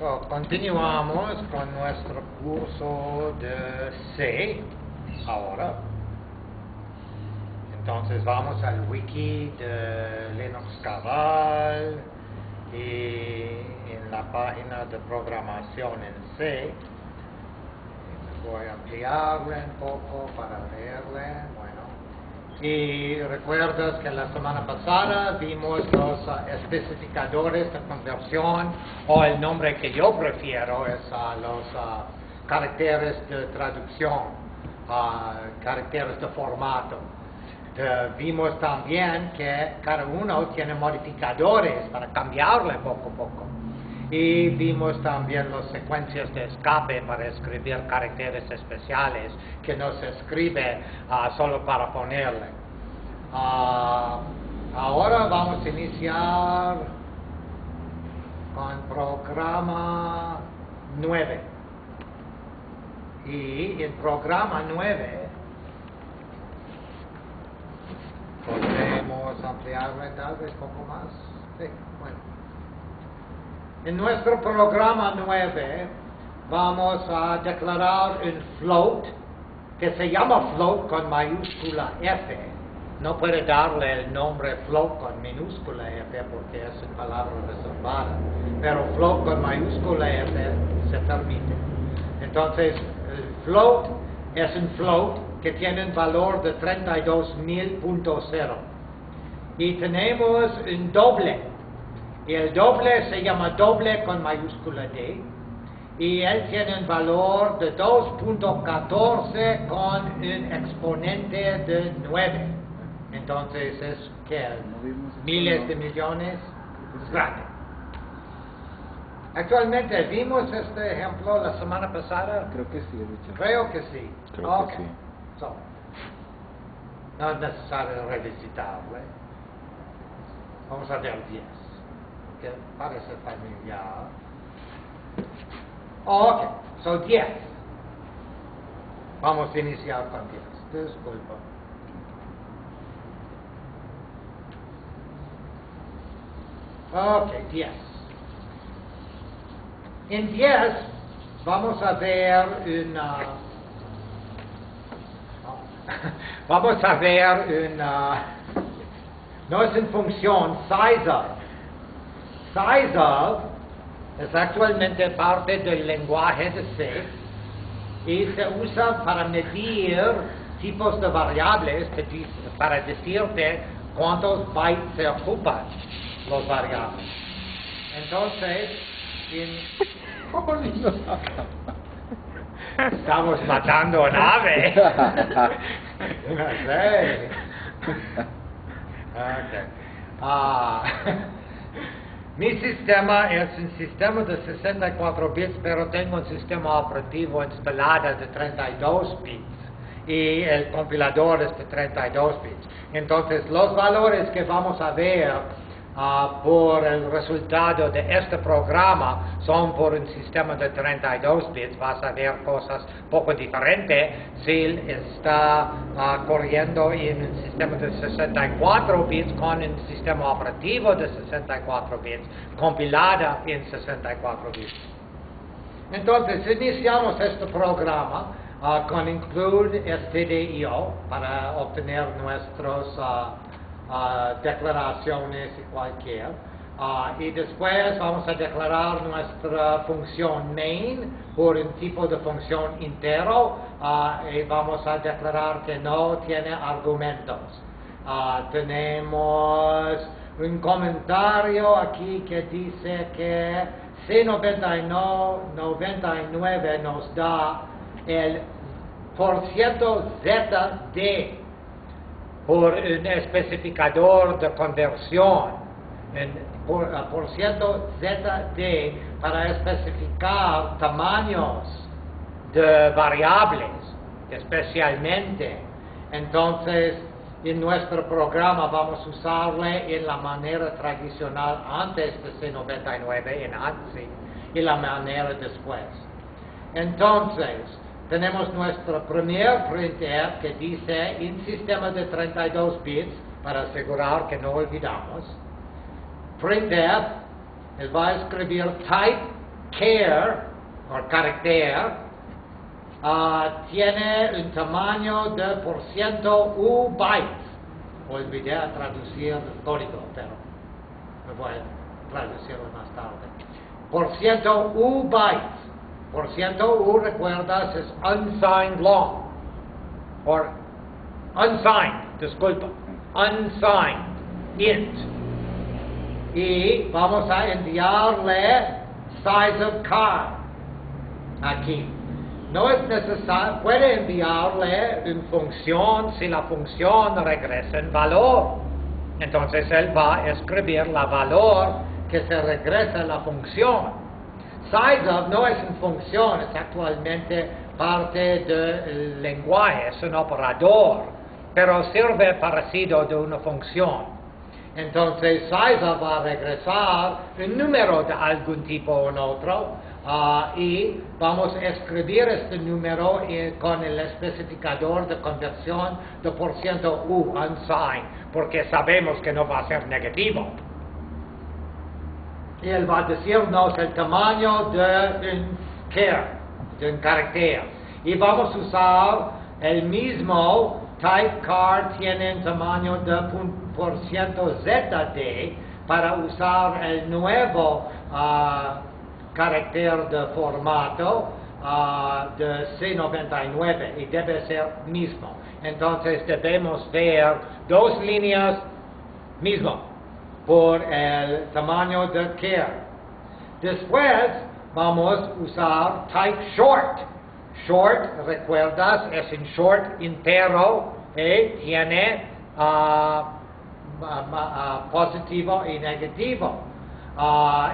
Continuamos con nuestro curso de C ahora. Entonces vamos al wiki de Linux Cabal y en la página de programación en C. Voy a ampliarla un poco para leerla. Y recuerdas que la semana pasada vimos los especificadores de conversión, o el nombre que yo prefiero es los caracteres de traducción, caracteres de formato. Vimos también que cada uno tiene modificadores para cambiarle poco a poco. Y vimos también las secuencias de escape para escribir caracteres especiales que no se escribe solo para ponerle. Ahora vamos a iniciar con programa 9. Y en programa 9 podemos ampliarle tal vez un poco más. Sí, bueno. En nuestro programa 9 vamos a declarar un float que se llama float con mayúscula F. No puede darle el nombre float con minúscula F porque es una palabra reservada, pero float con mayúscula F se permite. Entonces el float es un float que tiene un valor de 32.000.0 y tenemos un doble. Y el doble se llama doble con mayúscula D. Y él tiene un valor de 2.14 con un exponente de 9. Entonces es que miles de millones es grande. Actualmente vimos este ejemplo la semana pasada. Creo que sí, Richard. Creo que sí. Creo okay. Que sí. So, no es necesario revisitarlo. Vamos a ver 10. Que parece familiar. Ok, son 10. Vamos a iniciar con 10. Disculpa. Ok, 10. En 10 vamos a ver una... vamos a ver una... no es en función size of. Size of es actualmente parte del lenguaje de C y se usa para medir tipos de variables para decirte cuántos bytes se ocupan los variables. Entonces, estamos matando a un ave. No sé. Okay. Mi sistema es un sistema de 64 bits, pero tengo un sistema operativo instalado de 32 bits y el compilador es de 32 bits. Entonces, los valores que vamos a ver por el resultado de este programa son por un sistema de 32 bits. Vas a ver cosas poco diferentes si está corriendo en un sistema de 64 bits con un sistema operativo de 64 bits, compilada en 64 bits. Entonces iniciamos este programa con include STDIO para obtener nuestros declaraciones y cualquier y después vamos a declarar nuestra función main por un tipo de función entero y vamos a declarar que no tiene argumentos. Tenemos un comentario aquí que dice que C99 nos da el % ZD por un especificador de conversión, por ciento ZD para especificar tamaños de variables, especialmente. Entonces, en nuestro programa vamos a usarle en la manera tradicional antes de C99 en ANSI y la manera después. Entonces, tenemos nuestro primer printf que dice un sistema de 32 bits para asegurar que no olvidamos. Printf, él va a escribir type carácter tiene un tamaño de %u bytes. Olvidé traducir el código, pero me voy a traducirlo más tarde. %u bytes. %u, recuerdas, es unsigned long. O unsigned, disculpa. Unsigned int. Y vamos a enviarle size of car aquí. No es necesario, puede enviarle una función, si la función regresa en valor. Entonces él va a escribir la valor que se regresa a la función. Size of no es una función, es actualmente parte del lenguaje, es un operador, pero sirve parecido de una función. Entonces, size va a regresar un número de algún tipo o otro, y vamos a escribir este número con el especificador de conversión de %u, unsigned, porque sabemos que no va a ser negativo. Y él va a decirnos el tamaño de un carácter. Y vamos a usar el mismo type car, tiene un tamaño de %zd para usar el nuevo carácter de formato de C99, y debe ser mismo. Entonces debemos ver dos líneas mismo por el tamaño de care. Después vamos a usar type short. Short, recuerdas, es un short entero y tiene positivo y negativo,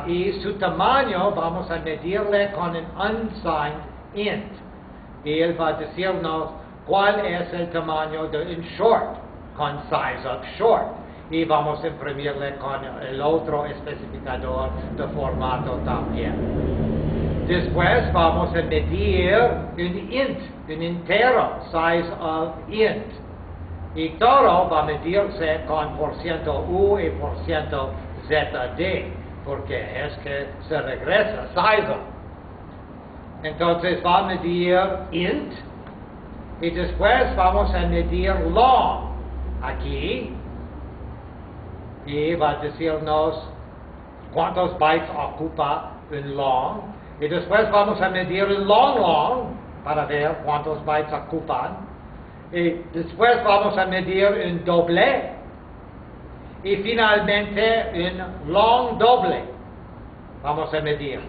y su tamaño vamos a medirle con un unsigned int, y él va a decirnos cuál es el tamaño de un short con size of short, y vamos a imprimirle con el otro especificador de formato también. Después vamos a medir un int, un entero, size of int. Y todo va a medirse con %u y %zd, porque es que se regresa size. Entonces va a medir int, y después vamos a medir long aquí, y va a decirnos cuántos bytes ocupa un long, y después vamos a medir un long para ver cuántos bytes ocupan. Y después vamos a medir un doble, y finalmente un long doble vamos a medir.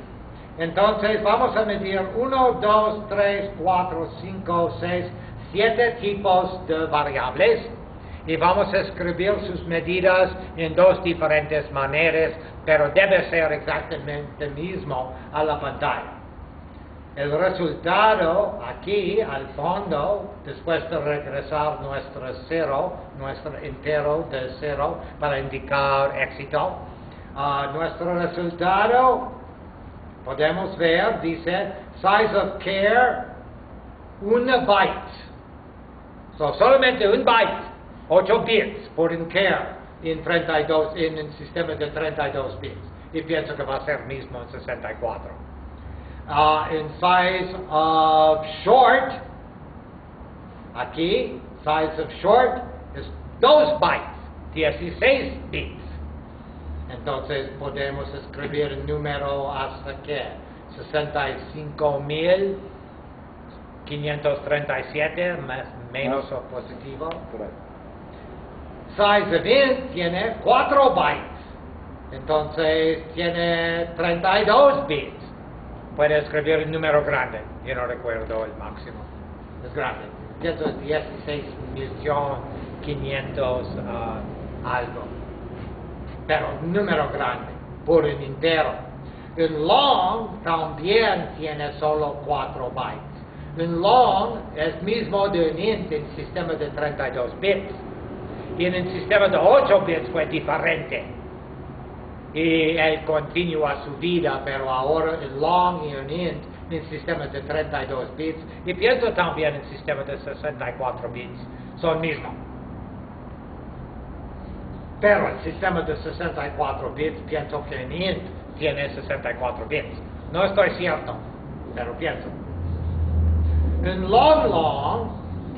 Entonces vamos a medir 1, 2, 3, 4, 5, 6, 7 tipos de variables, y vamos a escribir sus medidas en dos diferentes maneras, pero debe ser exactamente mismo a la pantalla. El resultado aquí al fondo, después de regresar nuestro cero, nuestro entero de cero para indicar éxito, nuestro resultado podemos ver, dice size of care 1 byte, solamente 1 byte, 8 bits por un care en el sistema de 32 bits, y pienso que va a ser mismo en 64. En size of short, aquí, size of short es 2 bytes, 16 bits. Entonces podemos escribir el número hasta que 65.537 menos o positivo. Size of int tiene 4 bytes, entonces tiene 32 bits. Puede escribir el número grande, yo no recuerdo el máximo, es grande, 16.500 algo, pero un número grande, por un entero. Un long también tiene solo 4 bytes, un long es mismo de un int en sistema de 32 bits, y en el sistema de 8 bits fue diferente. Y él continúa su vida, pero ahora el long y un int en sistemas de 32 bits, y pienso también en sistemas de 64 bits, son mismos. Pero el sistema de 64 bits, pienso que un int tiene 64 bits, No estoy cierto, pero pienso. En long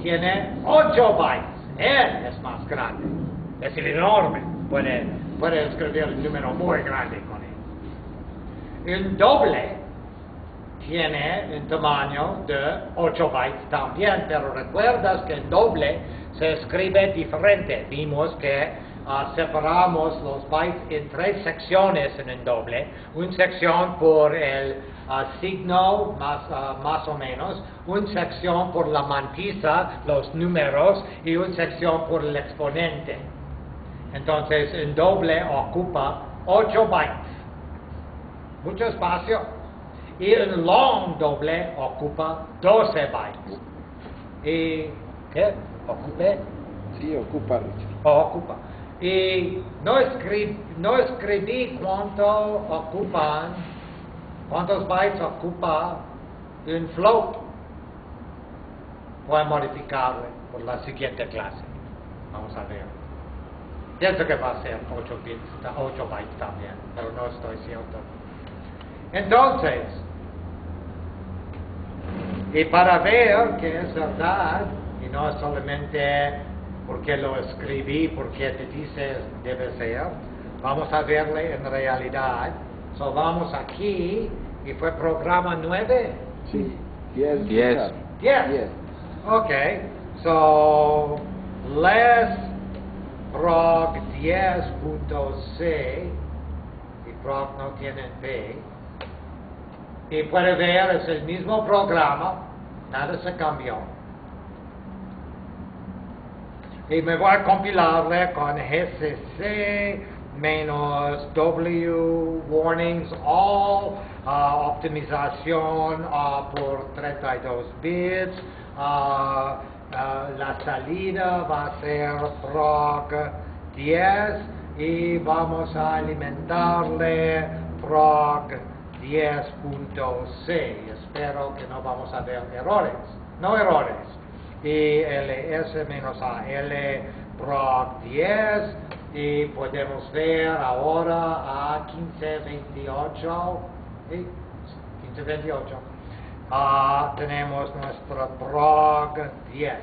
tiene 8 bytes. Él es más grande. Es enorme. Puede escribir un número muy grande con él. En doble tiene un tamaño de 8 bytes también, pero recuerdas que el doble se escribe diferente. Vimos que separamos los bytes en 3 secciones en el doble. Una sección por el signo más o menos, una sección por la mantilla, los números, y una sección por el exponente. Entonces el doble ocupa 8 bytes, mucho espacio. Y el long doble ocupa 12 bytes. ¿Y qué? ¿Ocupe? Sí, ocupa, Richard. Ocupa. Y no escribí cuántos bytes ocupa un float. Voy a modificarlo por la siguiente clase. Vamos a ver. Pienso que va a ser 8 bytes también, pero no estoy cierto. Entonces, y para ver que es verdad, y no es solamente porque lo escribí, porque te dice debe ser, vamos a verle en realidad. So, vamos aquí, y fue programa 9. Sí, 10. 10. 10. Ok, so, les proc 10.c, y proc no tiene p. Y puede ver, es el mismo programa, nada se cambió. Y me voy a compilarle con GCC menos W warnings all, optimización por 32 bits, la salida va a ser PROC 10 y vamos a alimentarle PROC 10.c. Espero que no vamos a ver errores. No errores. Y ls-al proc 10. Y podemos ver ahora a 1528. ¿Sí? 1528. Tenemos nuestro proc 10.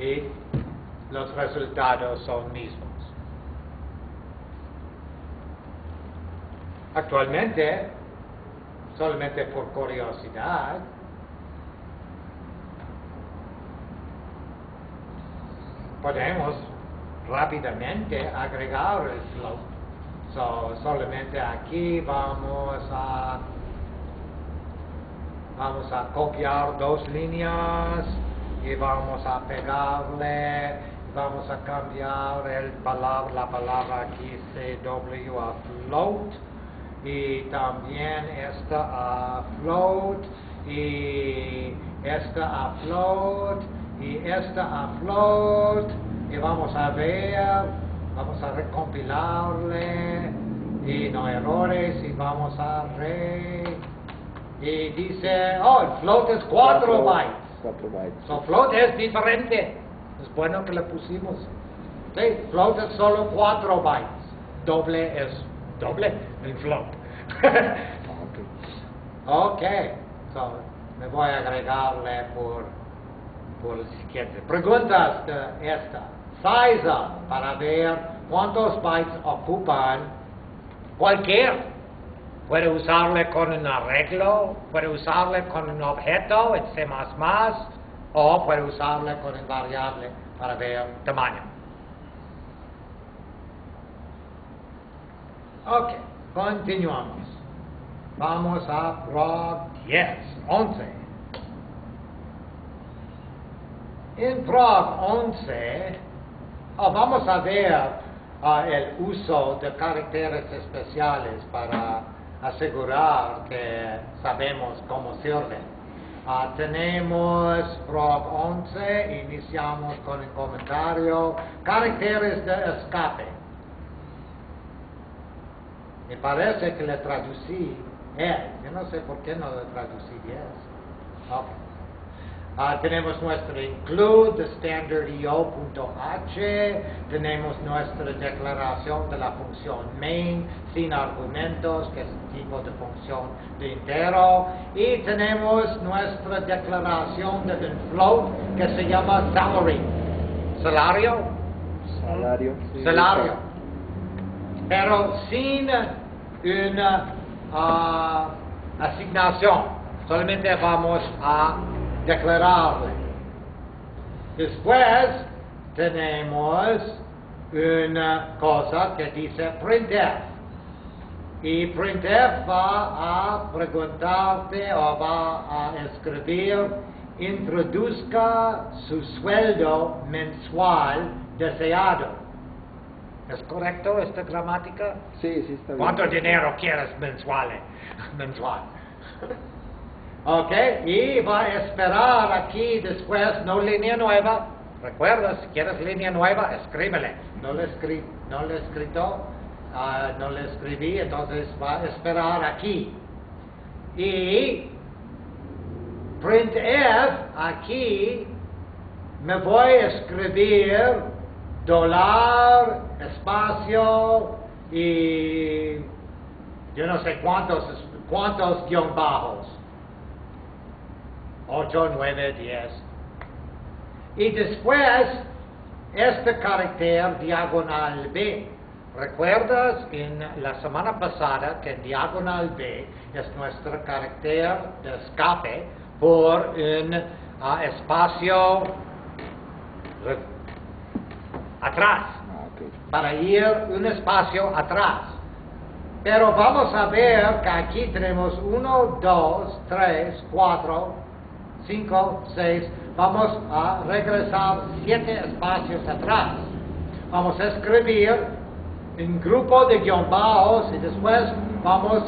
Y los resultados son mismos. Actualmente, solamente por curiosidad, podemos rápidamente agregar el float. Solamente aquí vamos a copiar 2 líneas y vamos a pegarle, vamos a cambiar la palabra aquí CW a float. Y también esta a float, y esta a float, y esta a float. Y vamos a ver, vamos a recompilarle, y no errores, y vamos a y dice, oh, el float es 4 bytes. 4 bytes. So float es diferente. Es bueno que le pusimos. Sí, float es solo 4 bytes. Doble es doble, el float. Ok, so, me voy a agregarle por el siguiente. Preguntas de esta. Size of, para ver cuántos bytes ocupan cualquier. Puede usarle con un arreglo, puede usarle con un objeto, en C++, o puede usarle con un variable para ver tamaño. Ok, continuamos. Vamos a PROC 10, 11. En PROC 11, vamos a ver el uso de caracteres especiales para asegurar que sabemos cómo sirven. Tenemos PROC 11, iniciamos con el comentario, caracteres de escape. Me parece que le traducí, yo no sé por qué no le traducí 10. Okay. Tenemos nuestro include, standard io.h, tenemos nuestra declaración de la función main, sin argumentos, que es un tipo de función de entero, y tenemos nuestra declaración de un float que se llama salary. ¿Salario? Salario. Sí. Salario. Pero sin una asignación, solamente vamos a declarable. Después tenemos una cosa que dice printf, y printf va a preguntarte o va a escribir: introduzca su sueldo mensual deseado. ¿Es correcto esta gramática? Sí, sí, está bien. ¿Cuánto dinero quieres mensual? Ok, y va a esperar aquí después, no línea nueva. Recuerda, si quieres línea nueva, escríbele. No le escribí, entonces va a esperar aquí. Y printf, aquí me voy a escribir dólar, espacio y yo no sé cuántos guión bajos. 8, 9, 10. Y después, este carácter diagonal B. ¿Recuerdas en la semana pasada que diagonal B es nuestro carácter de escape por un espacio atrás? Okay. Para ir un espacio atrás. Pero vamos a ver que aquí tenemos 1, 2, 3, 4, 5, 6, vamos a regresar 7 espacios atrás. Vamos a escribir un grupo de guión bajos y después vamos a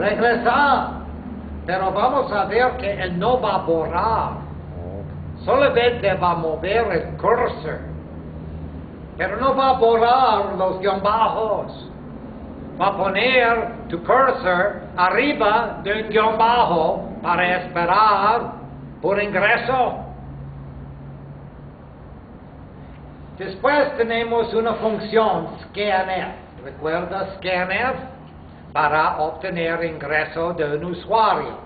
regresar. Pero vamos a ver que él no va a borrar, solamente va a mover el cursor, pero no va a borrar los guión bajos. Va a poner tu cursor arriba de un guión bajo para esperar por ingreso. Después tenemos una función scanf. ¿Recuerdas scanf? Para obtener ingreso de un usuario.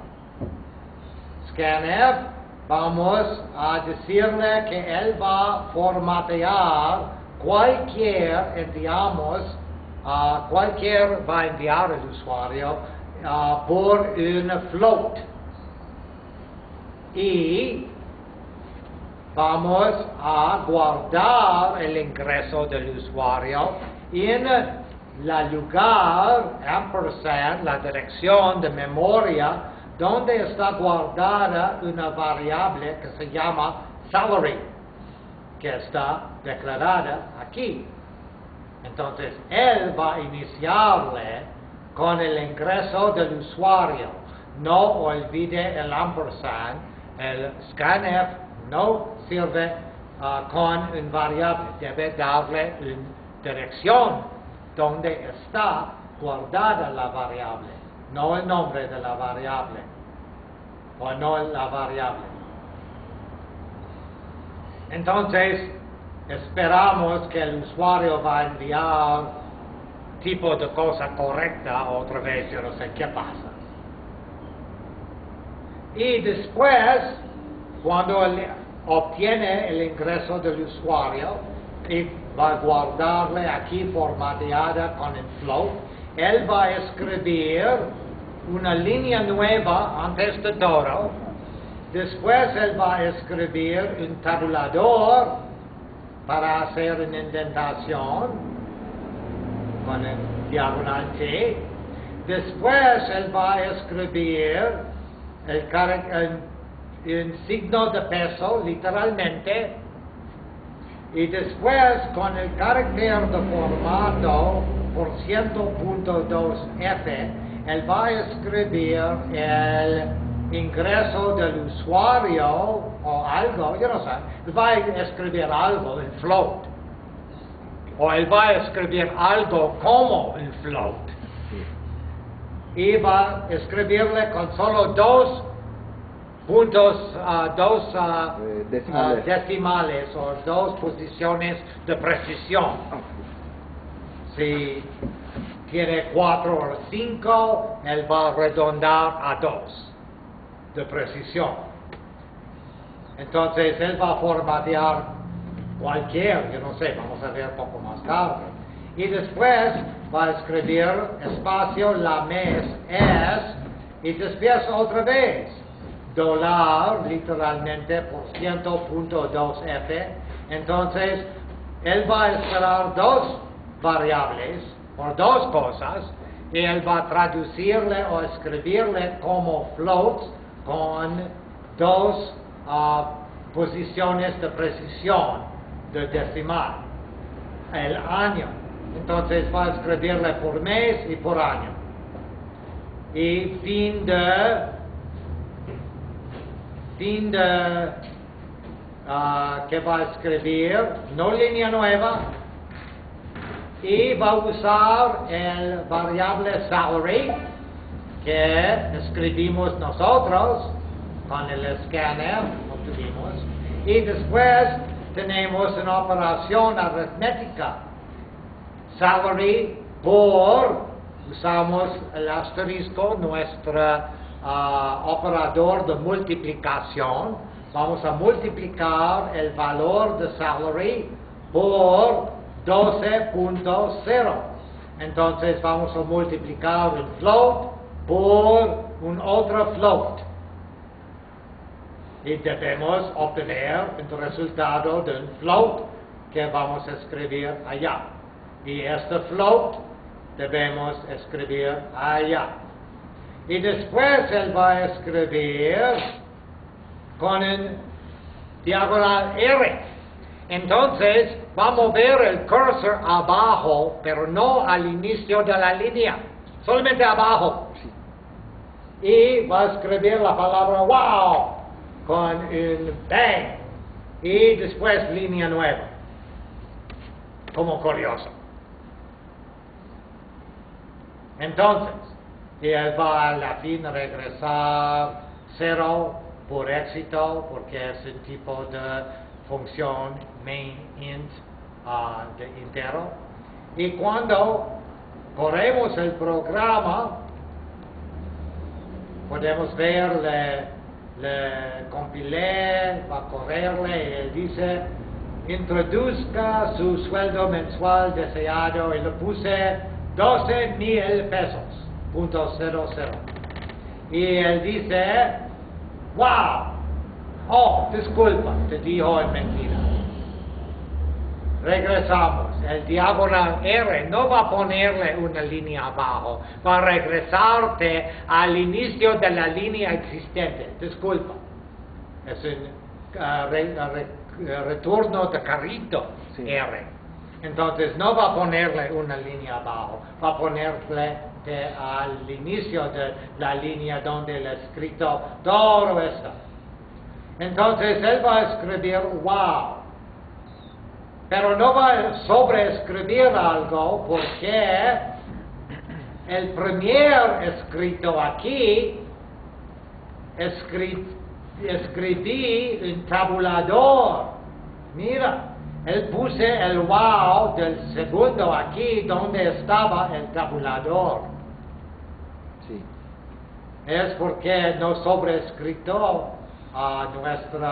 Scanf, vamos a decirle que él va a formatear cualquier va a enviar el usuario por un float. Y vamos a guardar el ingreso del usuario en la lugar ampersand, la dirección de memoria donde está guardada una variable que se llama salary, que está declarada aquí. Entonces él va a iniciarle con el ingreso del usuario. No olvide el ampersand. El scanf no sirve con un variable. Debe darle una dirección donde está guardada la variable, no el nombre de la variable o no la variable. Entonces esperamos que el usuario va a enviar tipo de cosa correcta otra vez, yo no sé qué pasa. Y después, cuando él obtiene el ingreso del usuario y va a guardarle aquí formateada con el float, él va a escribir una línea nueva antes de todo. Después él va a escribir un tabulador para hacer una indentación con el diagonal T. Después él va a escribir el signo de peso, literalmente, y después con el carácter de formato por 100.2f, él va a escribir el ingreso del usuario o algo, yo no sé, él va a escribir algo, el float. O él va a escribir algo como un float. Y va a escribirle con solo dos puntos decimales o dos posiciones de precisión. Si tiene 4 o 5, él va a redondar a 2 de precisión. Entonces él va a formatear cualquier, yo no sé, vamos a ver un poco más tarde. Y después va a escribir espacio la mes es y después otra vez dólar, literalmente por ciento punto 2F. Entonces él va a esperar dos variables por dos cosas y él va a traducirle o escribirle como floats con dos posiciones de precisión de decimal el año. Entonces va a escribirle por mes y por año. Y fin de que va a escribir no línea nueva y va a usar el variable salary que escribimos nosotros con el scanner obtuvimos y después tenemos una operación aritmética salary por usamos el asterisco nuestra operador de multiplicación. Vamos a multiplicar el valor de salary por 12.0. entonces vamos a multiplicar el float por un otro float y debemos obtener el resultado de un float que vamos a escribir allá y este float debemos escribir allá. Y después él va a escribir con el diagonal R. Entonces va a mover el cursor abajo, pero no al inicio de la línea, solamente abajo. Y va a escribir la palabra wow con el bang y después línea nueva, como curioso. Entonces y él va a la fin regresar 0 por éxito porque es un tipo de función main int de entero. Y cuando corremos el programa podemos ver le compilé, va a correrle y él dice introduzca su sueldo mensual deseado y le puse 12,000 pesos. .00. Y él dice, wow, oh, disculpa, te dijo en mentira. Regresamos, el diagonal R no va a ponerle una línea abajo, va a regresarte al inicio de la línea existente. Disculpa, es un retorno de carrito, sí. R. Entonces no va a ponerle una línea abajo, va a ponerle al inicio de la línea donde él ha escrito todo esto. Entonces él va a escribir wow, pero no va a sobreescribir algo porque el primer escrito aquí escribí un tabulador. Mira, él puse el wow del segundo aquí donde estaba el tabulador. Es porque no sobreescrito nuestro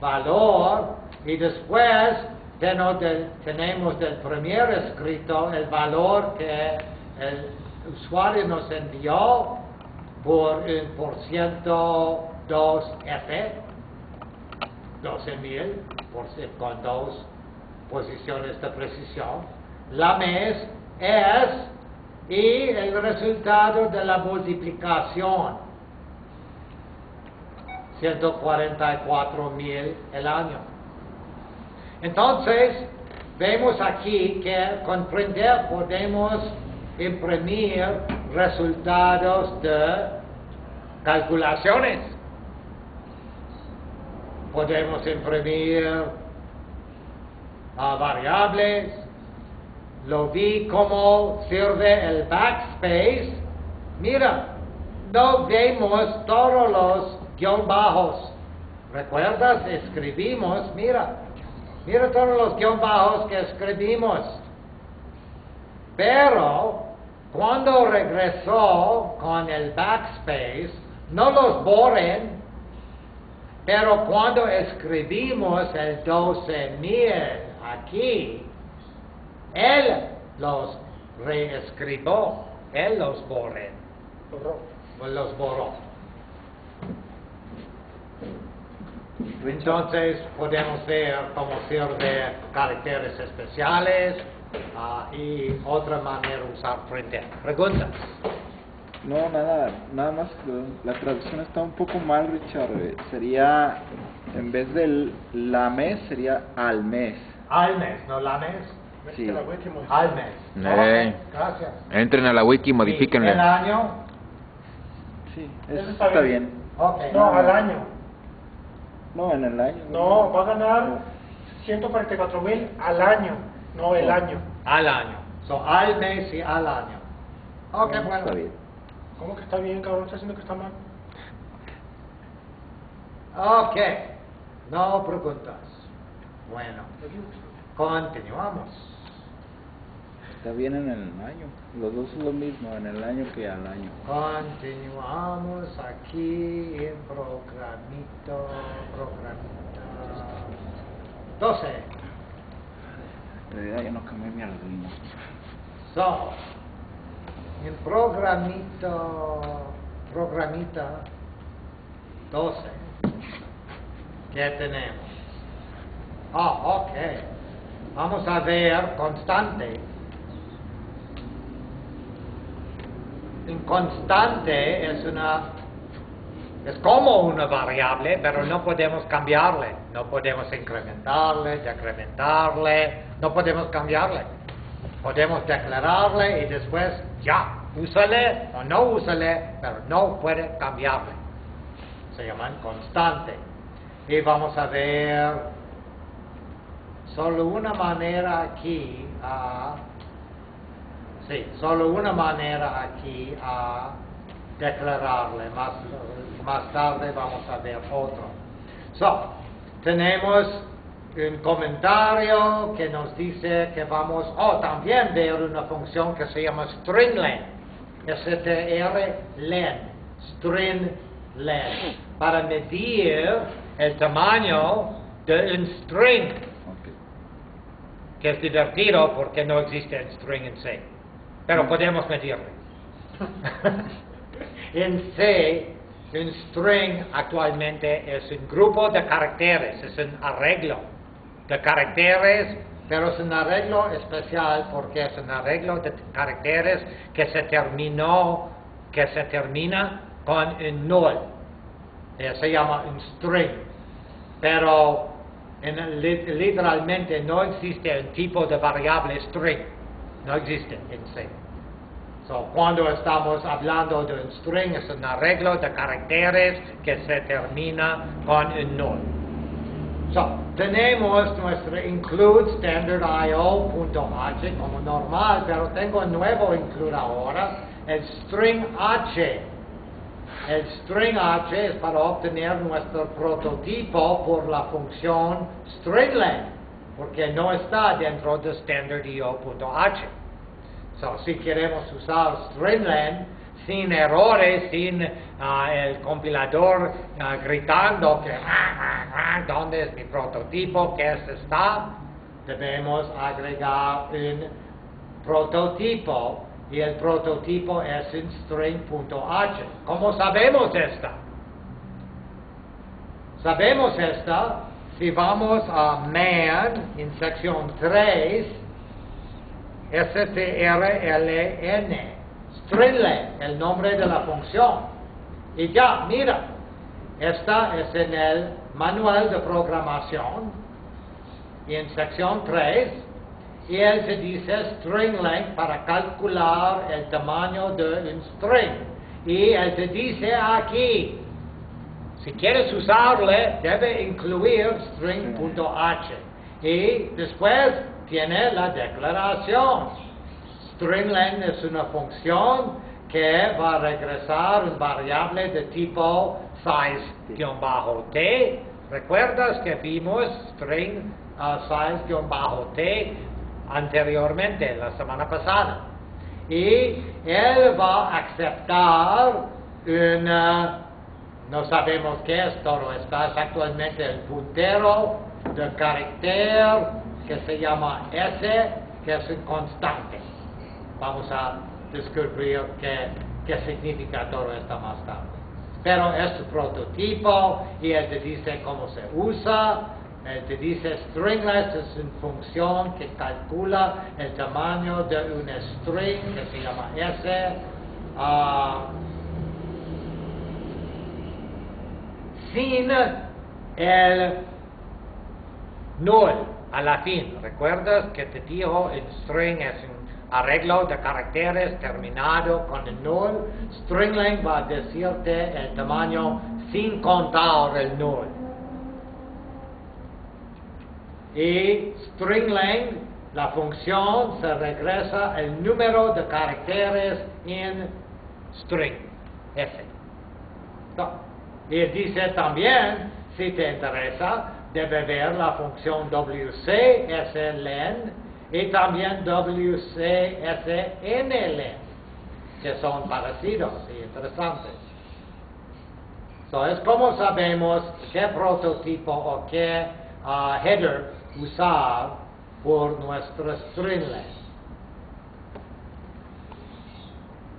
valor y después tenemos del primer escrito el valor que el usuario nos envió por el porciento 2F, 12,000 con dos posiciones de precisión, la mes es y el resultado de la multiplicación 144,000 el año. Entonces vemos aquí que con Printf podemos imprimir resultados de calculaciones. Podemos imprimir variables. Lo vi cómo sirve el backspace. Mira, no vemos todos los guión bajos. ¿Recuerdas? Escribimos, mira todos los guión bajos que escribimos. Pero cuando regresó con el backspace, no los borren, pero cuando escribimos el 12000 aquí, él los reescribió, él los borró. Entonces podemos ver cómo sirve caracteres especiales y otra manera de usar printf. ¿Preguntas? No, nada más. La traducción está un poco mal, Richard. Sería, en vez del la mes, sería al mes. Al mes, no la mes. Sí. La wiki al mes. Gracias. Entren a la wiki y modifíquenla. ¿El año? Sí, eso está bien. Okay. No, al año. No, en el año. No, va a ganar 144.000 al año, no el año. Al año. So, al mes y al año. Ok, bueno. Está bien. ¿Cómo que está bien, cabrón? ¿Estás diciendo que está mal? Ok. No preguntas. Bueno. Continuamos. Está bien en el año. Los dos son lo mismo, en el año que al año. Continuamos aquí en programita 12. En realidad yo no cambié mi Arduino. So, en programita 12, ¿qué tenemos? Ok. Vamos a ver constante. Un constante es como una variable, pero no podemos cambiarle, no podemos incrementarle, decrementarle, no podemos cambiarle. Podemos declararle y después ya, úsale o no úsale, pero no puede cambiarle. Se llaman constante. Y vamos a ver solo una manera aquí a... declararle. Más tarde vamos a ver otro. So, tenemos un comentario que nos dice que vamos también ver una función que se llama strlen. Strlen. Para medir el tamaño de un string. Okay. Que es divertido porque no existe el string en C. Pero podemos medirlo. En C, un string actualmente es un grupo de caracteres, es un arreglo de caracteres, pero es un arreglo especial porque es un arreglo de caracteres que se termina con un null. Se llama un string. Pero literalmente no existe un tipo de variable string. No existe en C. So, cuando estamos hablando de un string, es un arreglo de caracteres que se termina con un null. So, tenemos nuestro include standard.io.h como normal, pero tengo un nuevo include ahora, el string h. El string h es para obtener nuestro prototipo por la función strlen, porque no está dentro de standard.io.h. So, si queremos usar strlen sin errores, sin el compilador gritando que ¿dónde es mi prototipo? ¿Qué es esta? Debemos agregar un prototipo y el prototipo es en string.h. ¿Cómo sabemos esta? Sabemos esta si vamos a man en sección 3 strlen, strlen, el nombre de la función. Y ya, mira, esta es en el manual de programación, y en sección 3, y él se dice strlen para calcular el tamaño de un string. Y él te dice aquí, si quieres usarle, debe incluir string.h. Y después tiene la declaración. Strlen es una función que va a regresar un variable de tipo size-t. ¿Recuerdas que vimos string size-t anteriormente, la semana pasada? Y él va a aceptar una, no sabemos qué es todo, está actualmente el puntero de carácter que se llama S, que es un constante. Vamos a descubrir qué significa todo esto más tarde. Pero es su prototipo y él te dice cómo se usa. Él te dice stringless es una función que calcula el tamaño de un string que se llama S. Sin el null a la fin. ¿Recuerdas que te dijo el string es un arreglo de caracteres terminado con el null? Stringlen va a decirte el tamaño sin contar el null. Y stringlen, la función, se regresa el número de caracteres en string S. Y dice también, si te interesa, debe ver la función wcsln y también wcsnl, que son parecidos y interesantes. So, es como sabemos qué prototipo o qué header usar por nuestro stringlet.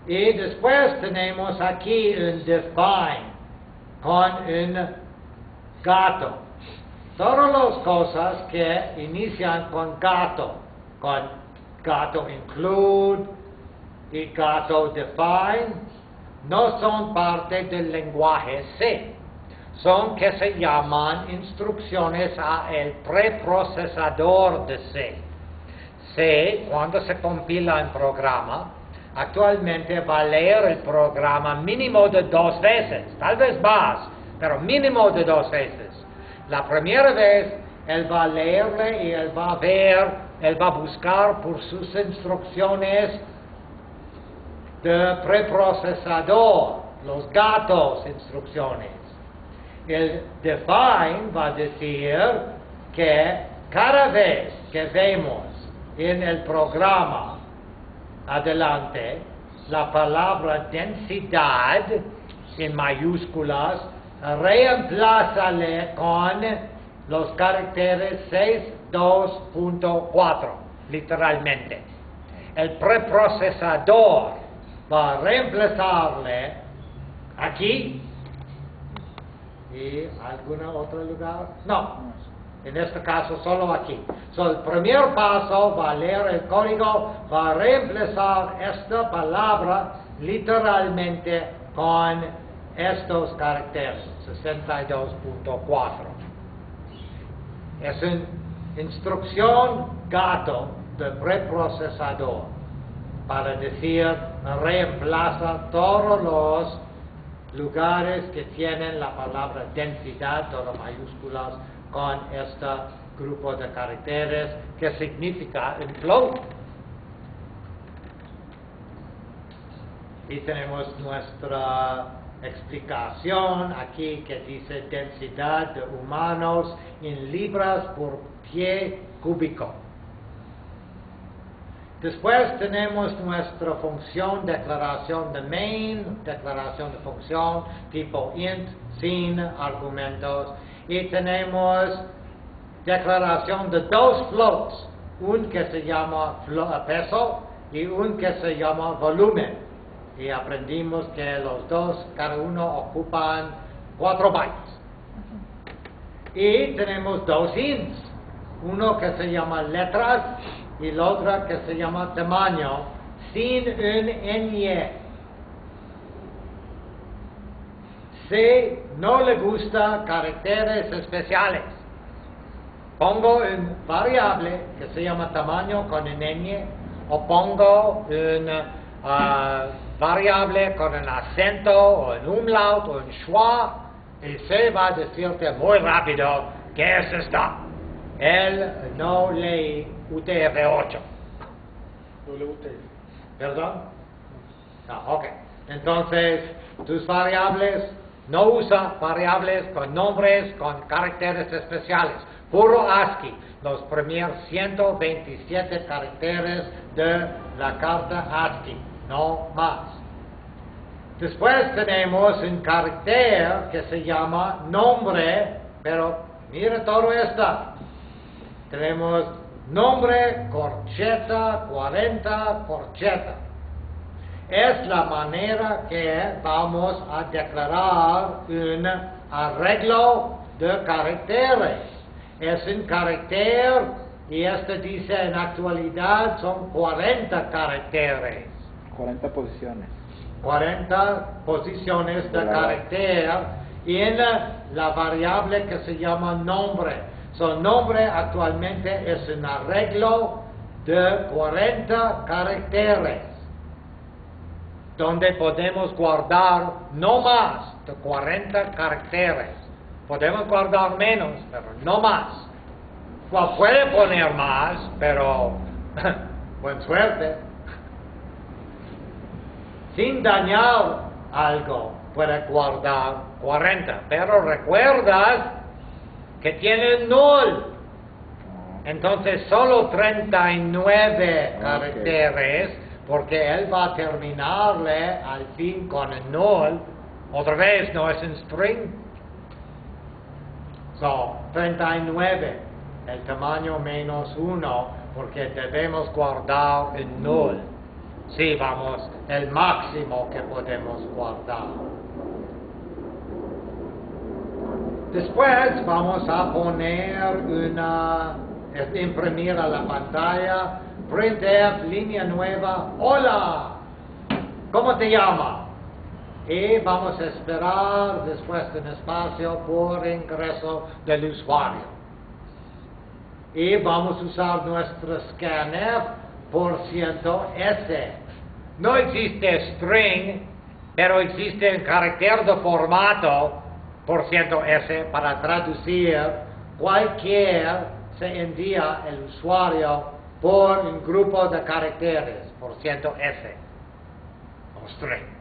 Y después tenemos aquí un define con un gato. Todas las cosas que inician con gato include y gato define, no son parte del lenguaje C. Son que se llaman instrucciones al preprocesador de C. C, cuando se compila un programa, actualmente va a leer el programa mínimo de 2 veces, tal vez más, pero mínimo de 2 veces. La primera vez él va a leerle y él va a ver, él va a buscar por sus instrucciones de preprocesador, los gatos instrucciones. El define va a decir que cada vez que vemos en el programa adelante la palabra densidad en mayúsculas, reemplázale con los caracteres 62.4 literalmente. El preprocesador va a reemplazarle aquí y algún otro lugar, no, en este caso solo aquí. So, el primer paso va a leer el código, va a reemplazar esta palabra literalmente con estos caracteres 62.4. es una instrucción gato de preprocesador para decir reemplaza todos los lugares que tienen la palabra densidad, todas mayúsculas, con este grupo de caracteres que significa el float. Y tenemos nuestra explicación aquí que dice densidad de humanos en libras por pie cúbico. Después tenemos nuestra función, declaración de main, declaración de función tipo int, sin argumentos. Y tenemos declaración de 2 floats, un que se llama peso y un que se llama volumen. Y aprendimos que los dos, cada uno, ocupan 4 bytes. Y tenemos 2 ints, uno que se llama letras y el otro que se llama tamaño, sin un NY. C no le gusta caracteres especiales. Pongo una variable que se llama tamaño con un NY, o pongo una variable con un acento, o un umlaut, o un schwa, y C va a decirte muy rápido qué es esta. Él no lee UTF-8. ¿Perdón? No, ok. Entonces, tus variables, no usa variables con nombres, con caracteres especiales. Puro ASCII, los primeros 127 caracteres de la carta ASCII, no más. Después tenemos un carácter que se llama nombre, pero mira todo esto. Tenemos nombre, corcheta, 40, corcheta. Es la manera que vamos a declarar un arreglo de caracteres. Es un carácter y este dice en actualidad son 40 caracteres. 40 posiciones. 40 posiciones de carácter y en la variable que se llama nombre. So, nombre actualmente es un arreglo de 40 caracteres donde podemos guardar no más de 40 caracteres. Podemos guardar menos, pero no más. O puede poner más, pero buena suerte. Sin dañar algo, puede guardar 40. Pero recuerdas que tiene null. Entonces solo 39 caracteres, porque él va a terminarle al fin con el null. Otra vez, no es un string. So, 39, el tamaño menos 1, porque debemos guardar el null. Sí, vamos, el máximo que podemos guardar. Después vamos a poner imprimir a la pantalla, printf, línea nueva, hola, ¿cómo te llama? Y vamos a esperar después de un espacio por ingreso del usuario. Y vamos a usar nuestro scanf %s. No existe string, pero existe un carácter de formato %s para traducir cualquier se envía el usuario por un grupo de caracteres %s o string.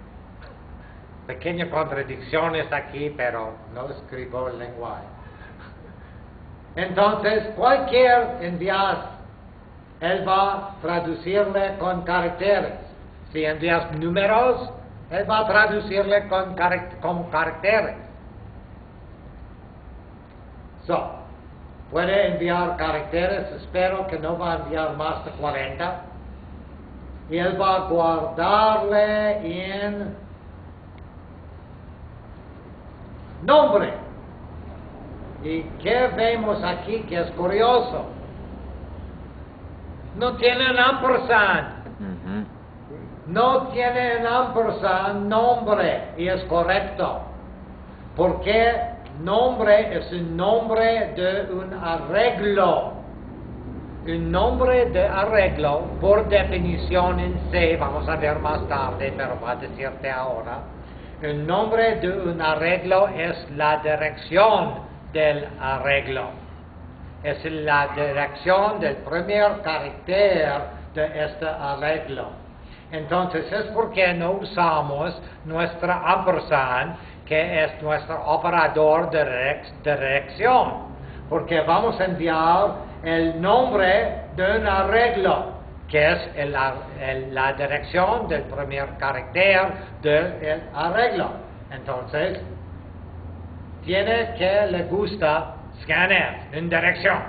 Pequeñas contradicciones aquí, pero no escribo el lenguaje. Entonces, cualquier enviar, él va a traducirle con caracteres. Si envías números, él va a traducirle con caracteres. So, puede enviar caracteres, espero que no va a enviar más de 40. Y él va a guardarle en nombre. ¿Y qué vemos aquí que es curioso? No tienen ampersand. No tienen ampersand nombre, y es correcto, porque nombre es un nombre de un arreglo. Un nombre de arreglo, por definición en C, vamos a ver más tarde, pero voy a decirte ahora, el nombre de un arreglo es la dirección del arreglo. Es la dirección del primer carácter de este arreglo. Entonces es porque no usamos nuestra ampersand, que es nuestro operador de dirección, porque vamos a enviar el nombre de un arreglo, que es la dirección del primer carácter del arreglo. Entonces tiene que le gusta scanf en dirección,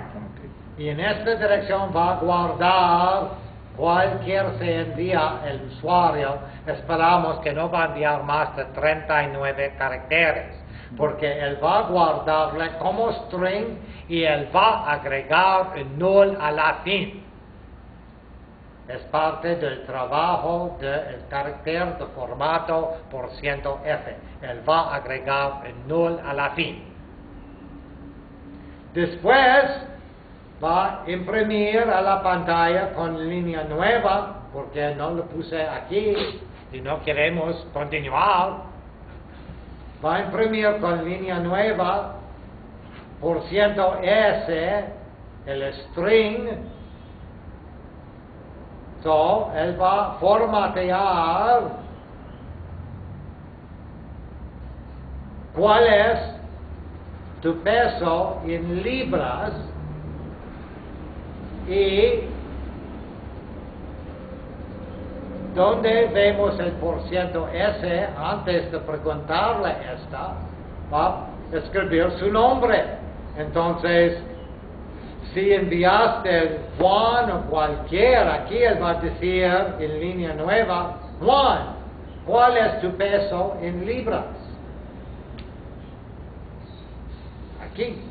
y en esta dirección va a guardar cualquier se envía el usuario. Esperamos que no va a enviar más de 39 caracteres, porque él va a guardarle como string y él va a agregar el null a la fin. Es parte del trabajo del carácter de formato %f. Él va a agregar el null a la fin. Después va a imprimir a la pantalla con línea nueva, porque no lo puse aquí y no queremos continuar. Va a imprimir con línea nueva %s el string. So, él va a formatear ¿Cuál es tu peso en libras y donde vemos el porciento S? Antes de preguntarle esta, va a escribir su nombre. Entonces, si enviaste el Juan o cualquiera, aquí él va a decir en línea nueva, Juan, ¿cuál es tu peso en libras? Aquí.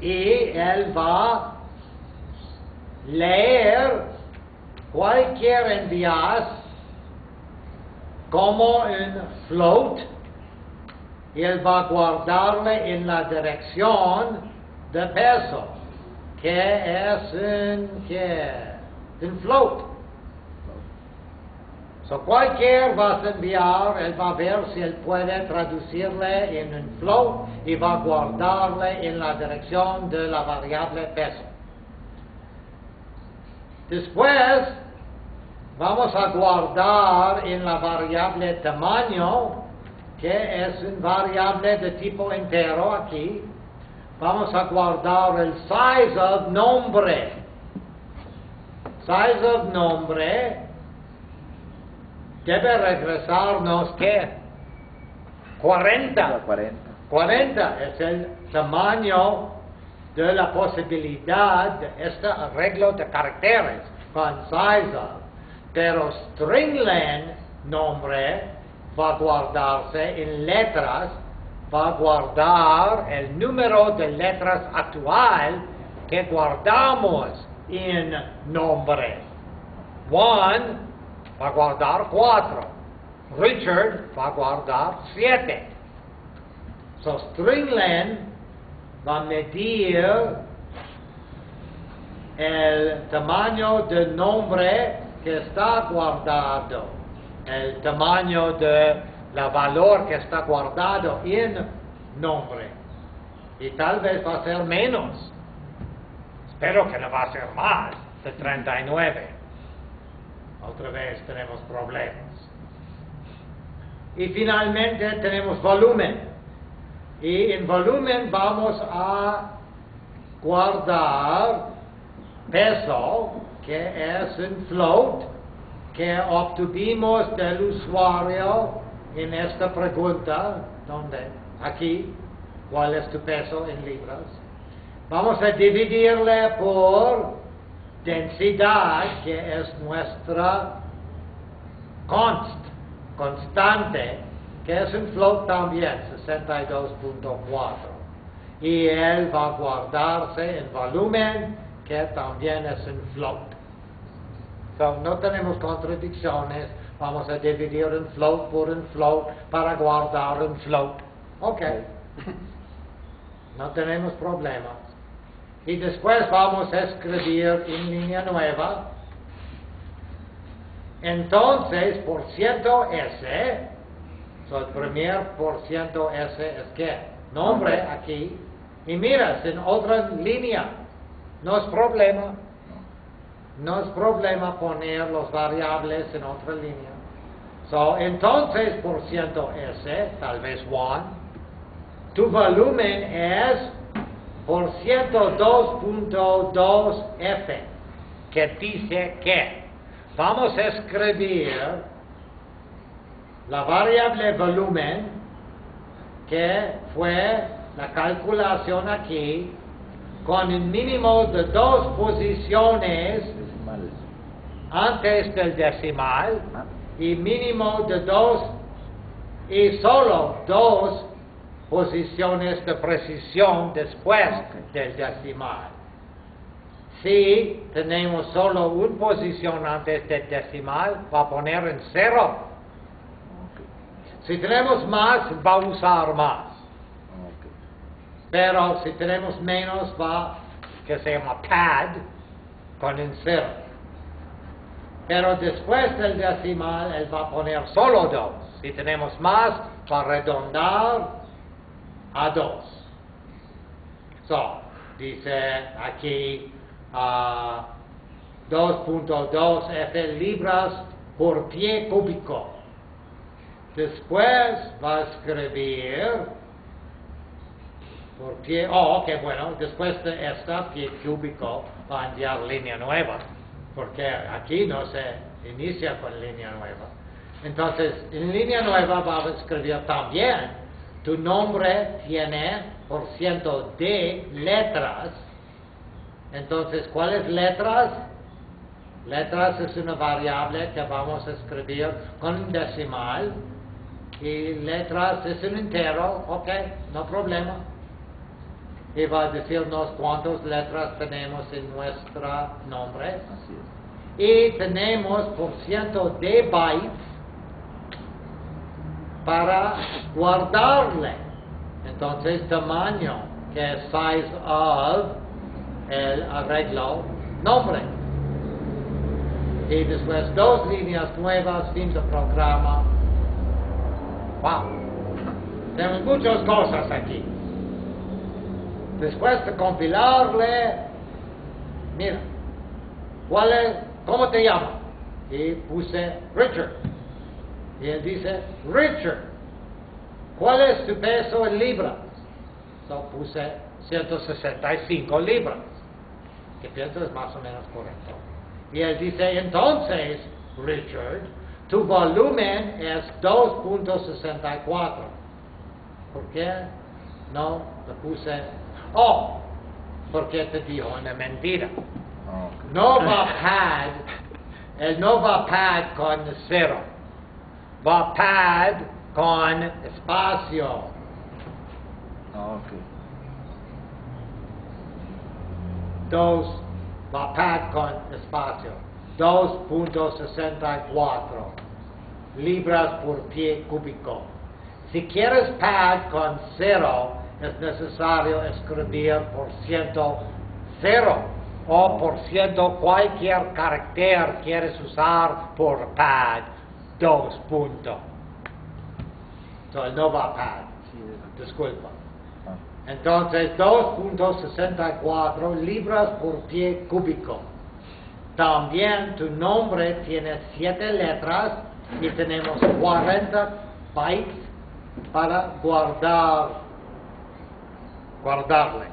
Y él va a leer cualquier envías como un float, y él va a guardarle en la dirección de peso, que es un float. So cualquier vas a enviar, él va a ver si él puede traducirle en un float y va a guardarle en la dirección de la variable peso. Después vamos a guardar en la variable tamaño, que es una variable de tipo entero aquí. Vamos a guardar el size of nombre. Size of nombre debe regresarnos ¿qué? 40. 40 es el tamaño de la posibilidad de este arreglo de caracteres con size of, pero strlen nombre va a guardarse en letras, va a guardar el número de letras actual que guardamos en nombre. Juan va a guardar 4, Richard va a guardar 7. So strlen va a medir el tamaño del nombre que está guardado, el tamaño de la valor que está guardado en nombre, y tal vez va a ser menos, espero que no va a ser más de 39, otra vez tenemos problemas. Y finalmente tenemos volumen, y en volumen vamos a guardar peso, que es un float que obtuvimos del usuario en esta pregunta, donde aquí, ¿cuál es tu peso en libras? Vamos a dividirle por densidad, que es nuestra constante, que es un float también, 62.4, y él va a guardarse en volumen, que también es un float. So, no tenemos contradicciones, vamos a dividir un float por un float para guardar un float. Ok, no tenemos problemas. Y después vamos a escribir en línea nueva, entonces por ciento S. So, el primer por ciento S es que nombre aquí, y miras en otra línea, no es problema poner los variables en otra línea. So, entonces por ciento S, tal vez Juan, tu volumen es por ciento 2.2F, que dice que vamos a escribir la variable volumen, que fue la calculación aquí, con un mínimo de 2 posiciones decimales antes del decimal, y mínimo de 2 y solo 2 posiciones de precisión después del decimal. Si tenemos solo una posición antes del decimal, va a poner en 0. Si tenemos más, va a usar más. Okay. Pero si tenemos menos, va, que se llama pad, con un 0. Pero después del decimal, él va a poner solo 2. Si tenemos más, va a redondar a 2. So, dice aquí 2.2 F libras por pie cúbico. Después va a escribir, porque, después de esta pie cúbico va a enviar línea nueva, porque aquí no se inicia con línea nueva. Entonces, en línea nueva va a escribir también, tu nombre tiene por ciento de letras. Entonces, ¿cuáles letras? Letras es una variable que vamos a escribir con un decimal. Y letras es un entero, ok, no problema. Y va a decirnos cuántas letras tenemos en nuestro nombre. Así es. Y tenemos por ciento de bytes para guardarle. Entonces, tamaño, que es size of, el arreglo nombre. Y después dos líneas nuevas, fin de programa. ¡Wow! Tenemos muchas cosas aquí. Después de compilarle, mira, ¿cuál es? ¿Cómo te llamas? Y puse Richard. Y él dice, Richard, ¿cuál es tu peso en libras? So puse 165 libras, que pienso es más o menos correcto. Y él dice, entonces, Richard, tu volumen es 2.64. ¿Por qué no le puse O? Porque te dijo una mentira. Okay. No va pad, él no va pad con cero. Va pad con espacio. Ok. Dos, va pad con espacio. 2.64 libras por pie cúbico. Si quieres pad con cero, es necesario escribir por ciento cero o por ciento cualquier carácter quieres usar por pad. 2 puntos. Entonces no va a pad. Disculpa. Entonces 2.64 libras por pie cúbico. También tu nombre tiene 7 letras y tenemos 40 bytes para guardarle.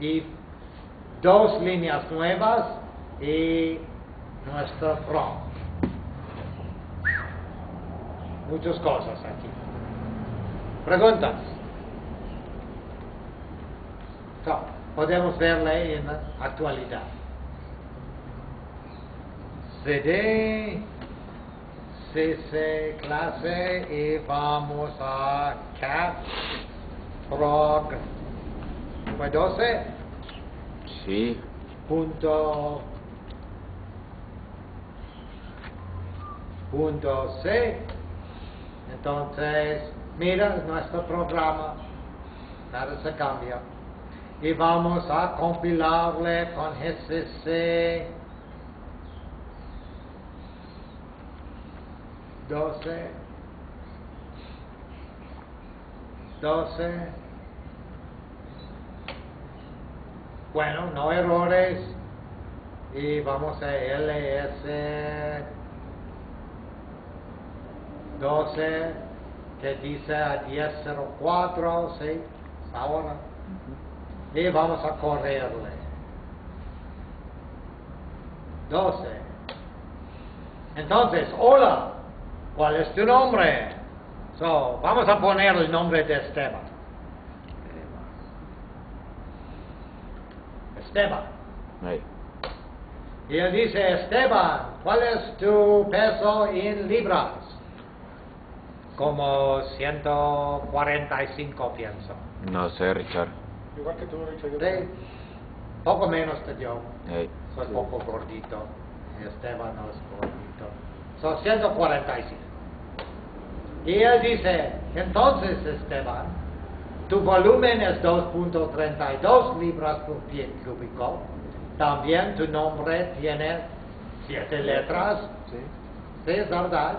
Y dos líneas nuevas y nuestra PROC. Muchas cosas aquí. ¿Preguntas? So, podemos verla en la actualidad. CD, CC clase y vamos a cat, proc, ¿puedo ser? Sí. Punto C. Entonces, mira nuestro programa, nada se cambia. Y vamos a compilarle con GCC 12. Bueno, no errores. Y vamos a LS 12, que dice a 10.04, ¿sí? Ahora. Y vamos a correrle. 12. Entonces, hola, ¿cuál es tu nombre? So, vamos a poner el nombre de Esteban. Esteban. Ahí. Y él dice, Esteban, ¿cuál es tu peso en libras? Como 145, pienso. No sé, Richard. Igual que tú, Richard. Sí. Poco menos que yo. Hey. Soy poco gordito. Esteban no es gordito. Son 145. Y él dice, entonces, Esteban, tu volumen es 2.32 libras por pie cúbico. También tu nombre tiene 7 letras. Sí. Sí, es verdad.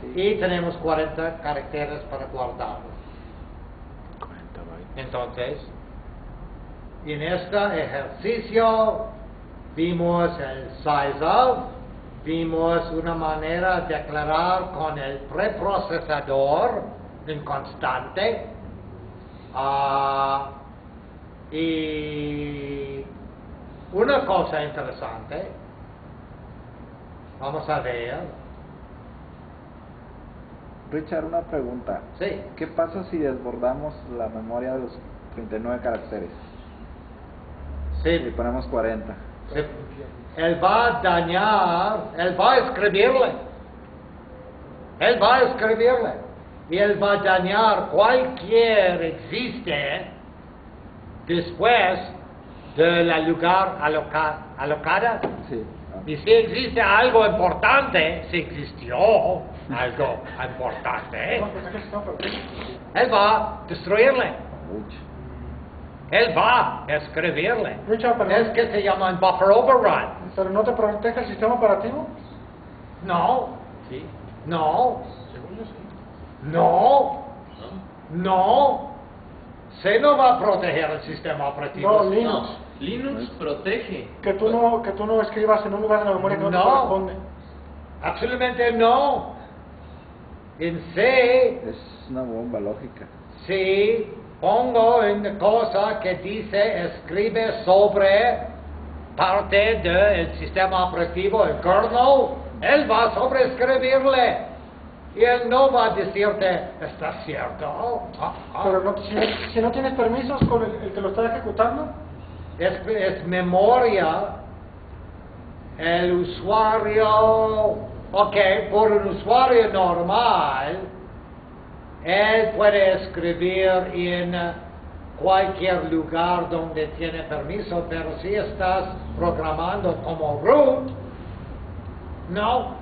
Sí. Y tenemos 40 caracteres para guardarlo. 40 bytes. Entonces, en este ejercicio vimos el size of, vimos una manera de aclarar con el preprocesador en constante y una cosa interesante, vamos a ver. Richard, una pregunta. Sí. ¿Qué pasa si desbordamos la memoria de los 39 caracteres? Sí. Y ponemos 40. Sí. Él va a dañar, él va a escribirle. Él va a escribirle. Y él va a dañar cualquier existe después de la lugar alocada. Sí. Y si existe algo importante, si existió algo importante, él va a destruirle. Él va a escribirle. Richard, es que se llama un buffer override. ¿Pero no te protege el sistema operativo? No. ¿Sí? No. Según yo sí. No. No. Se no va a proteger el sistema operativo. No, Linux. No. Linux protege. Que tú no escribas en un lugar de la memoria que no, no te corresponde. Absolutamente no. En C... es una bomba lógica. Sí. Pongo una cosa que dice, escribe sobre parte del sistema operativo, el kernel, él va a sobreescribirle. Y él no va a decirte, está cierto. Pero no, si no tienes permisos con el que lo está ejecutando. Es memoria. El usuario, ok, por un usuario normal, él puede escribir en cualquier lugar donde tiene permiso, pero si estás programando como root, no,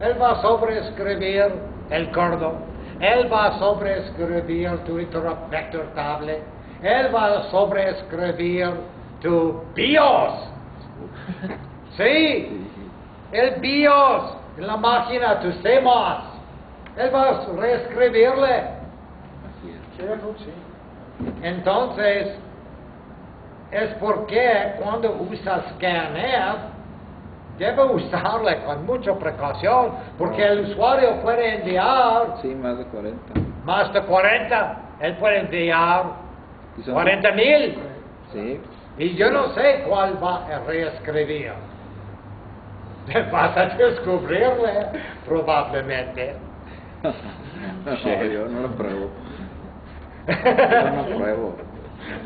él va a sobreescribir el kernel, él va a sobreescribir tu interrupt vector table, él va a sobreescribir tu BIOS. Sí, el BIOS, en la máquina, tu CMOS. Él va a reescribirle. Entonces, es porque cuando usa scanf, debe usarle con mucha precaución, porque el usuario puede enviar... Sí, más de 40. Más de 40. Él puede enviar 40.000. Sí. Y yo no sé cuál va a reescribir. Vas a descubrirle, probablemente. No, yo no lo pruebo. Yo no pruebo.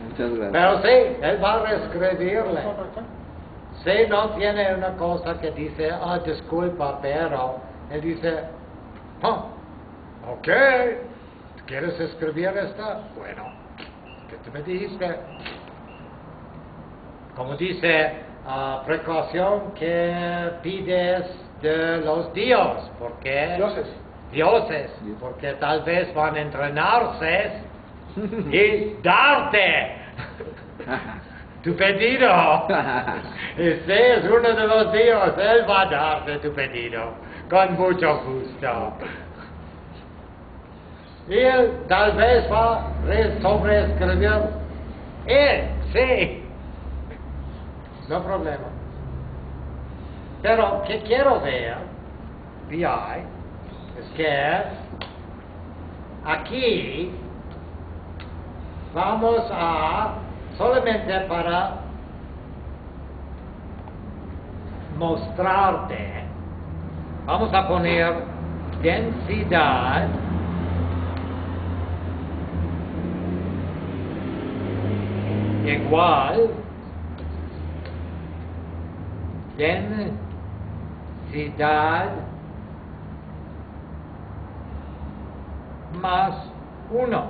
Muchas gracias. Pero sí, él va a reescribirle. Sí, no tiene una cosa que dice, ah, disculpa, pero... Él dice, oh, ok, ¿quieres escribir esta? Bueno, ¿qué tú me dijiste? Como dice, precaución que pides de los dioses, porque... Dioses, porque tal vez van a entrenarse y darte tu pedido. Ese es uno de los dioses, él va a darte tu pedido, con mucho gusto. Y él tal vez va a sobreescribir él, sí. No problema. Pero, ¿qué quiero ver? BI. Es que aquí vamos a solamente para mostrarte, vamos a poner densidad igual densidad más 1.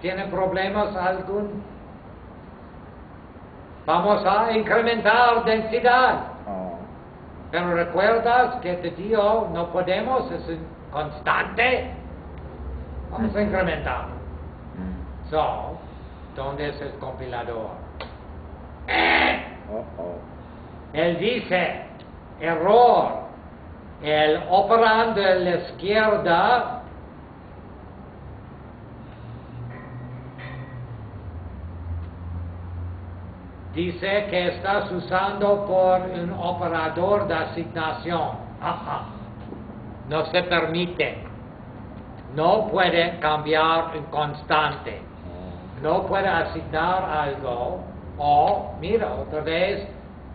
¿Tiene problemas algún? Vamos a incrementar densidad. Oh. Pero recuerdas que te digo, no podemos, es constante. Vamos a incrementar. So, ¿dónde es el compilador? Él dice, error. El operando de la izquierda dice que estás usando por un operador de asignación. Ajá. No se permite. No puede cambiar un constante. No puede asignar algo. O, mira, otra vez,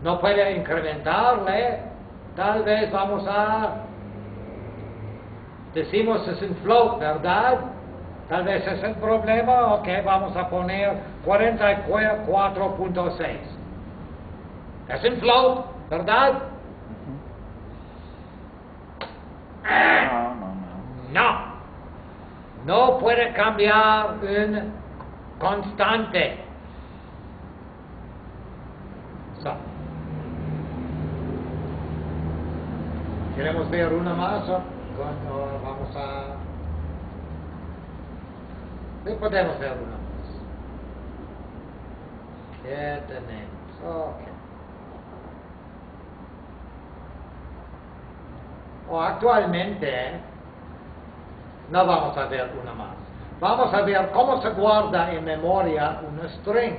no puede incrementarle. Tal vez vamos a... decimos es un float, ¿verdad? Tal vez es el problema, ok, vamos a poner 44.6. Es un float, ¿verdad? No. No puede cambiar un constante. So. ¿Queremos ver una más? Cuando vamos a... ¿qué podemos ver una más? ¿Qué tenemos? Ok. O actualmente no vamos a ver una más. Vamos a ver cómo se guarda en memoria un string.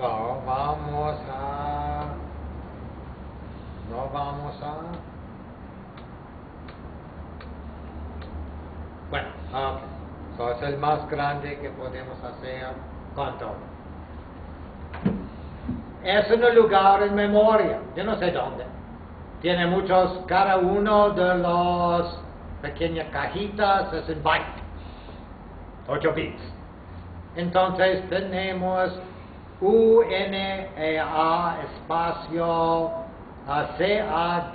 So, vamos a... no vamos a... bueno, ok. So, es el más grande que podemos hacer con todo. Es un lugar en memoria. Yo no sé dónde. Tiene muchos... cada uno de los pequeñas cajitas es un byte. 8 bits. Entonces tenemos... UNEA espacio CADENA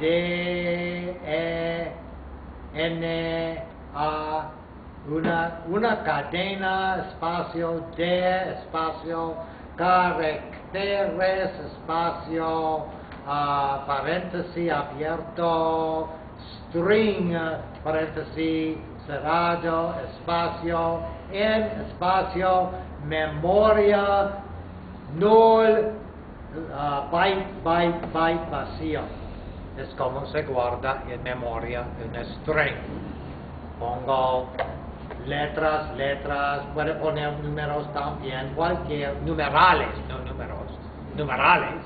una cadena espacio D espacio caracteres espacio paréntesis abierto string paréntesis cerrado espacio en espacio memoria null, byte vacío. Es como se guarda en memoria un string. Pongo letras, puede poner números también, cualquier, numerales, no números, numerales.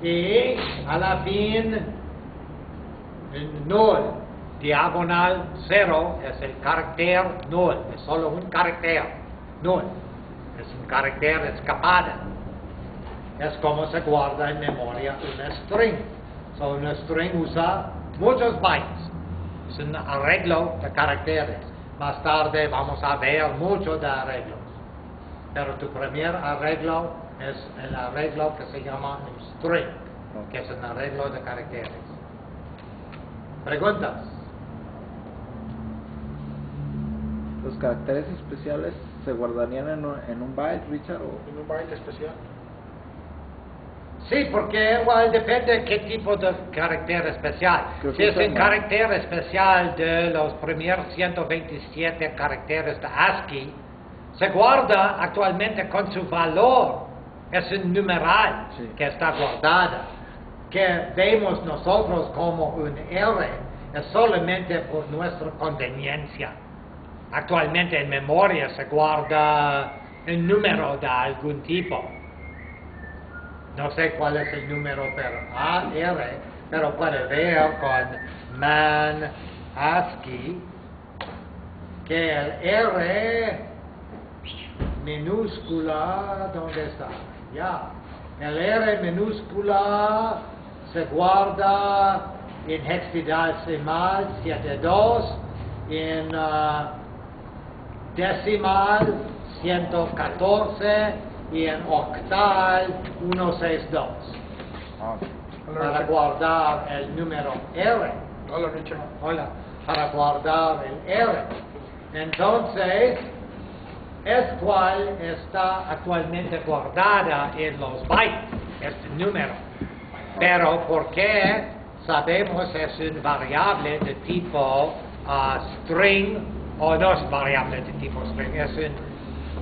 Y a la fin, null, diagonal 0, es el carácter null, es solo un carácter, null. Es un carácter escapada. Es como se guarda en memoria un string. So, un string usa muchos bytes. Es un arreglo de caracteres. Más tarde vamos a ver muchos de arreglos. Pero tu primer arreglo es el arreglo que se llama un string, que es un arreglo de caracteres. ¿Preguntas? ¿Los caracteres especiales se guardarían en un byte, Richard? ¿O? ¿En un byte especial? Sí, porque igual depende de qué tipo de carácter especial. Si es un carácter especial de los primeros 127 caracteres de ASCII, se guarda actualmente con su valor. Es un numeral que está guardada. Que vemos nosotros como un R, es solamente por nuestra conveniencia. Actualmente en memoria se guarda el número de algún tipo. No sé cuál es el número, pero AR, pero puede ver con man ASCII que el R minúscula, ¿dónde está? Ya. El R minúscula se guarda en hexadecimal 72, en... decimal 114 y en octal 162. Para guardar el número R. Hola, Richard. Hola. Para guardar el R. Entonces, es cual está actualmente guardada en los bytes, este número. Pero, ¿por qué sabemos es una variable de tipo string? O no es variable de tipo string, es una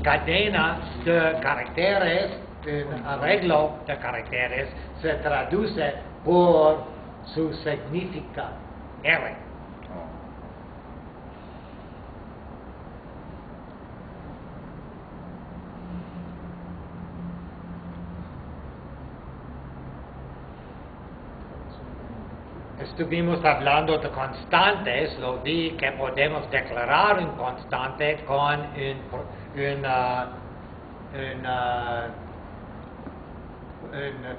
cadena de caracteres, un arreglo de caracteres, se traduce por su significa R. estuvimos hablando de constantes, lo vi que podemos declarar un constante con un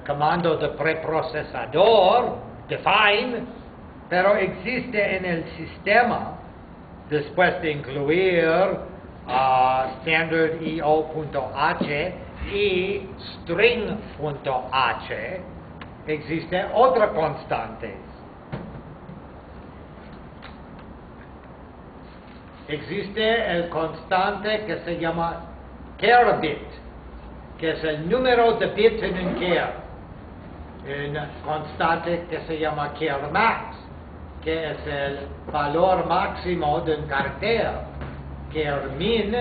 comando de preprocesador, define, pero existe en el sistema, después de incluir standard io.h y string.h, existen otras constantes. Existe el constante que se llama terabit, que es el número de bits en un care. Un constante que se llama care max, que es el valor máximo de un carácter. Care min,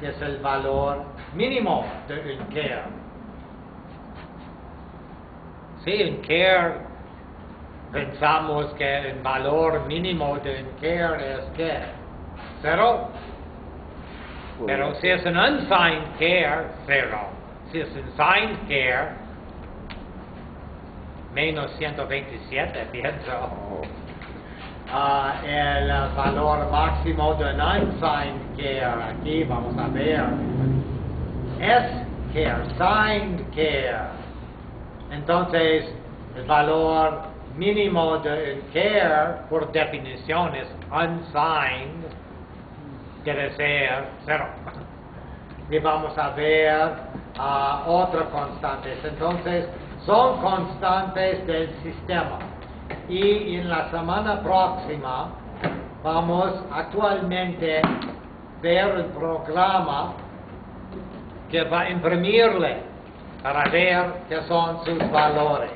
que es el valor mínimo de un care. Sí, un care, pensamos que el valor mínimo de un care es care. Cero. Pero si es un unsigned care, cero. Si es un signed care, menos 127, pienso. El valor máximo de un unsigned care, aquí vamos a ver, es care, signed care. Entonces, el valor mínimo de un care, por definición, es unsigned. Debe ser cero. Y vamos a ver otras constantes. Entonces, son constantes del sistema. Y en la semana próxima vamos actualmente ver el programa que va a imprimirle para ver qué son sus valores.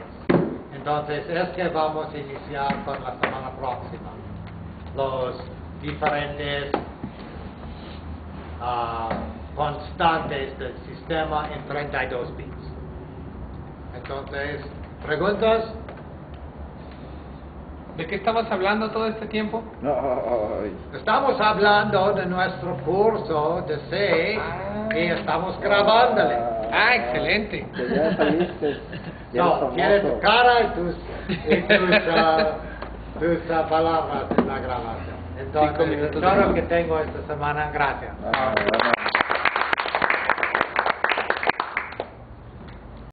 Entonces, es que vamos a iniciar con la semana próxima. Los diferentes constantes del sistema en 32 bits. Entonces, ¿preguntas? ¿De qué estamos hablando todo este tiempo? Estamos hablando de nuestro curso de C y estamos grabándole. Ah, excelente. Ya saliste. No, tienes tu cara y tus palabras en la grabación. Entonces, todo lo que tengo esta semana, gracias.